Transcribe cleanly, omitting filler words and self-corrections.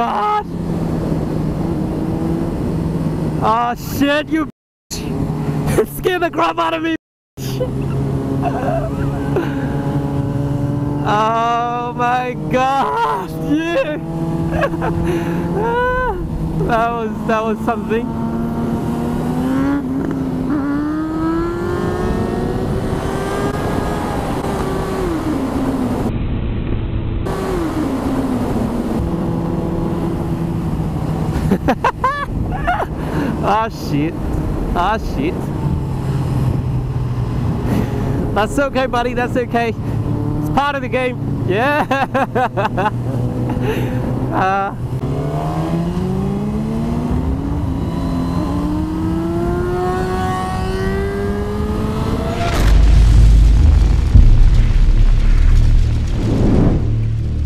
God! Oh shit, you bitch! Scare the crap out of me, bitch! Oh my God! Yeah! That was something. Ah shit. Ah shit. That's okay, buddy, that's okay. It's part of the game. Yeah.